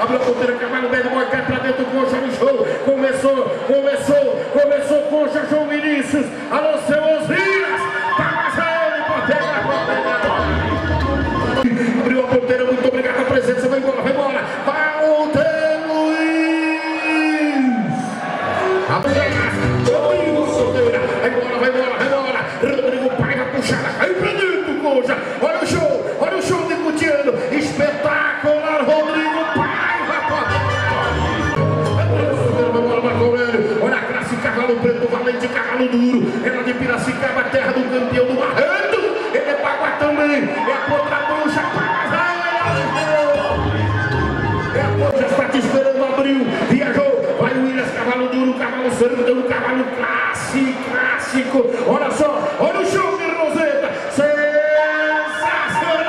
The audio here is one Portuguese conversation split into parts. abriu a ponteira, Camargo, meio do gol, cai pra dentro, Concha no jogo, começou Concha, João Vinícius, alô, seu Osvias, tá passando, ponteira, abriu a ponteira, muito obrigado a presença, vai embora, Valdeir Luiz, vai embora, Rodrigo Paiva, puxada, aí pra dentro, Concha, olha o show de Cutiano, espetacular, Rodrigo Paiva, olha a classe, cavalo preto, valente, cavalo duro, ela de Piracicaba, terra do campeão do Barreto, ele é Bagua também, é a contra Concha, é a Concha, está te esperando, abriu, viajou, vai o Williams, cavalo duro, cavalo sertão, cavalo clássico, olha só, olha o show de Roseta, sensacional,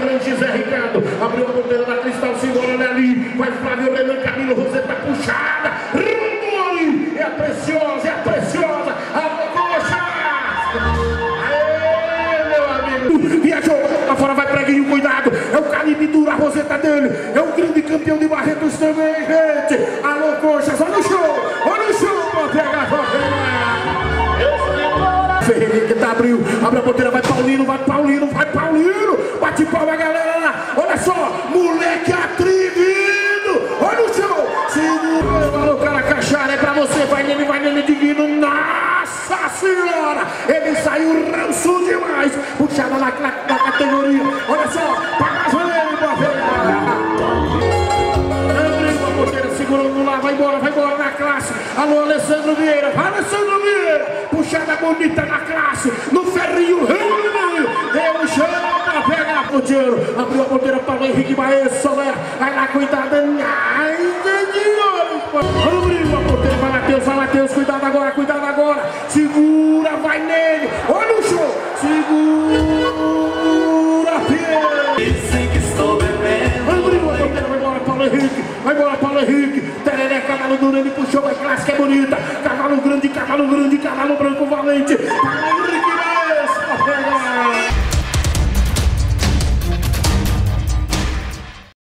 grande Zé Ricardo, abriu a ponteira da Cristal, se engolando ali, vai Flávio, Renan, Camilo, Roseta puxada, rumo ali, é a preciosa, a Coxa, aê meu amigo, viajou, lá fora vai Preguinho, cuidado, é o calibre duro, a Roseta dele, é o grande campeão de Barretos também, gente, alô Coxas, olha o show, Manteiga, Ferreira que tá abriu, abre a ponteira, vai Paulino, bate palma galera lá, olha só, moleque atrevido, olha o show, segura, falou cara, Caixara, é pra você, vai nele, divino, nossa senhora, ele saiu ranço demais, puxada na categoria, olha só, segurando lá, vai embora na classe, alô Alessandro Vieira, puxada bonita na classe, no ferrinho, deu o chão pra pegar o dinheiro, abriu a ponteira para o Henrique Baiano, Soler, vai lá, cuidado, ai, abriu a ponteira, vai Matheus, cuidado agora, segura, vai nele, olha o show, segura, Pierre. Vai embora, Paulo Henrique, tereré, cavalo duro, ele puxou, é clássica, é bonita, cavalo grande, cavalo branco, valente,